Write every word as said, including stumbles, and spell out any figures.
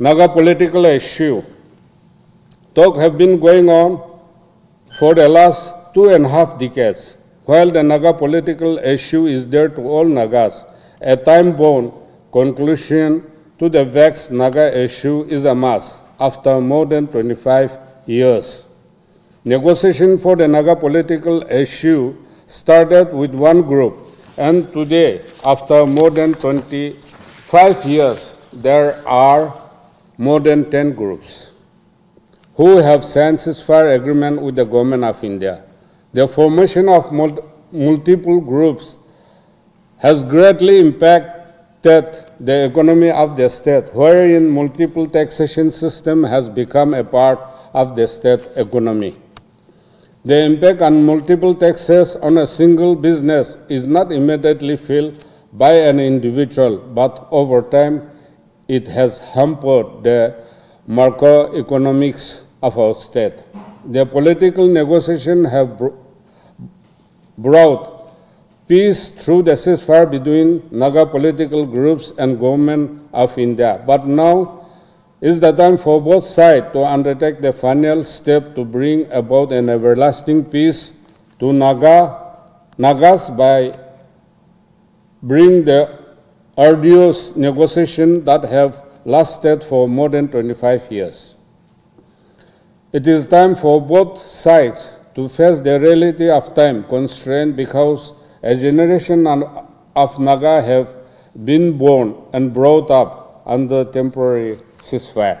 Naga Political Issue, talk have been going on for the last two and a half decades. While the Naga Political Issue is dear to all Nagas, a time-bound conclusion to the vexed Naga issue is a must after more than twenty-five years. Negotiation for the Naga Political Issue started with one group, and today, after more than twenty-five years, there are more than ten groups who have signed ceasefire agreement with the Government of India. The formation of multiple groups has greatly impacted the economy of the state, wherein multiple taxation system has become a part of the state economy. The impact on multiple taxes on a single business is not immediately felt by an individual, but over time it has hampered the macroeconomics of our state. The political negotiations have brought peace through the ceasefire between Naga political groups and Government of India, but now is the time for both sides to undertake the final step to bring about an everlasting peace to Naga, Nagas by bringing the arduous negotiations that have lasted for more than twenty-five years. It is time for both sides to face the reality of time constraint, because a generation of Naga have been born and brought up under temporary ceasefire.